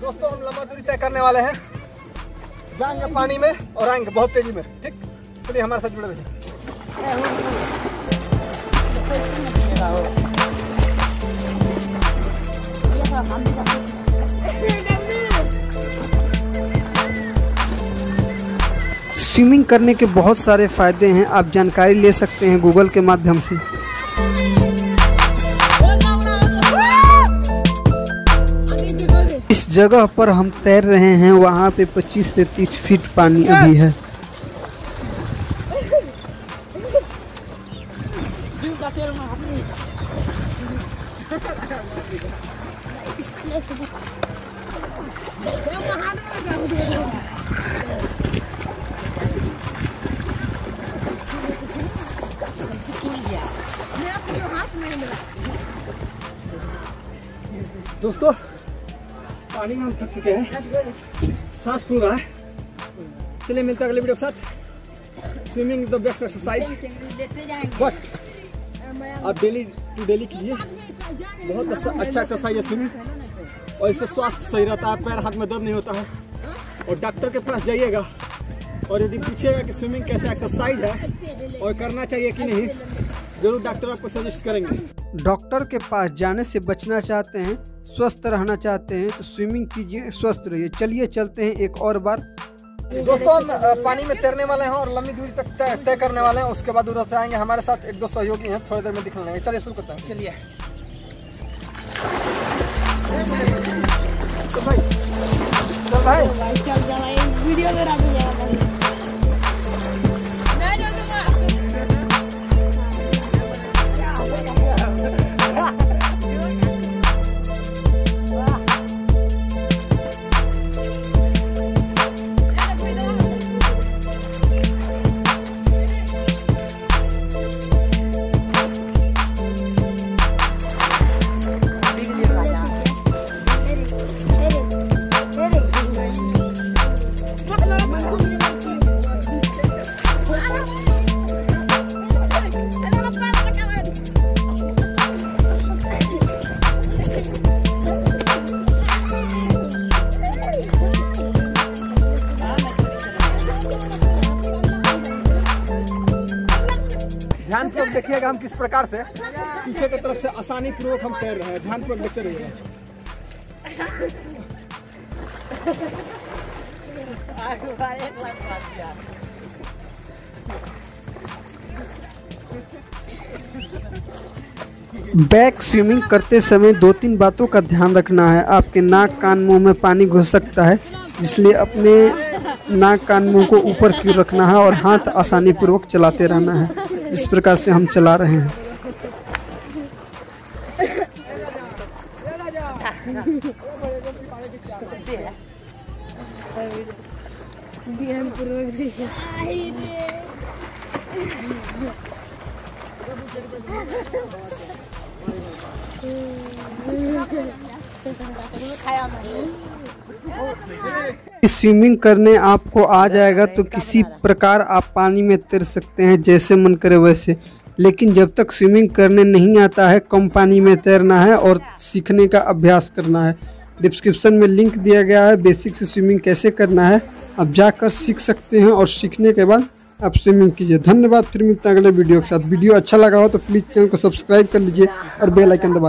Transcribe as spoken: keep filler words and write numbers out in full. दोस्तों हम लंबा दूरी तय करने वाले हैं, जाएंगे पानी में और आएंगे बहुत तेजी में। ठीक, चलिए हमारे साथ जुड़े रहिए। स्विमिंग करने के बहुत सारे फायदे हैं, आप जानकारी ले सकते हैं गूगल के माध्यम से। जिस जगह पर हम तैर रहे हैं वहाँ पे पच्चीस से तीस फीट पानी अभी है। दोस्तों पानी में हम थक चुके हैं, सांस फूल रहा है। चलिए मिलते हैं अगले वीडियो के साथ। Swimming is the best exercise, but आप डेली टू डेली कीजिए। बहुत अच्छा अच्छा एक्सरसाइज है स्विमिंग, और इससे स्वास्थ्य सही रहता है, पैर हाथ में दर्द नहीं होता है। और डॉक्टर के पास जाइएगा और यदि पूछिएगा कि स्विमिंग कैसे एक्सरसाइज है और करना चाहिए कि नहीं, जरूर डॉक्टर आपको सजेस्ट करेंगे। डॉक्टर के पास जाने से बचना चाहते हैं, स्वस्थ रहना चाहते हैं तो स्विमिंग कीजिए, स्वस्थ रहिए। चलिए चलते हैं एक और बार। दोस्तों हम पानी में तैरने वाले हैं और लंबी दूरी तक तय करने वाले हैं, उसके बाद उधर से आएंगे। हमारे साथ एक दो सहयोगी हैं, थोड़ी देर में दिखने लगेंगे। चलिए शुरू करते हैं। चलिए तो भाई तो भाई चल जाए वीडियो में राजू जाएगा। ध्यानपूर्वक देखिएगा हम किस प्रकार से पीछे की तरफ से आसानी पूर्वक हम तैर रहे हैं। ध्यानपूर्वक देखते रहिएगा। बैक स्विमिंग करते समय दो तीन बातों का ध्यान रखना है। आपके नाक कान मुंह में पानी घुस सकता है, इसलिए अपने नाक कान मुंह को ऊपर की रखना है और हाथ आसानी पूर्वक चलाते रहना है, जिस प्रकार से हम चला रहे हैं। स्विमिंग करने आपको आ जाएगा तो किसी प्रकार आप पानी में तैर सकते हैं, जैसे मन करे वैसे। लेकिन जब तक स्विमिंग करने नहीं आता है, कम पानी में तैरना है और सीखने का अभ्यास करना है। डिस्क्रिप्शन में लिंक दिया गया है बेसिक से स्विमिंग कैसे करना है, आप जाकर सीख सकते हैं और सीखने के बाद आप स्विमिंग कीजिए। धन्यवाद, फिर मिलते हैं अगले वीडियो के साथ। वीडियो अच्छा लगा हो तो प्लीज़ चैनल को सब्सक्राइब कर लीजिए और बेल आइकन दबाइए।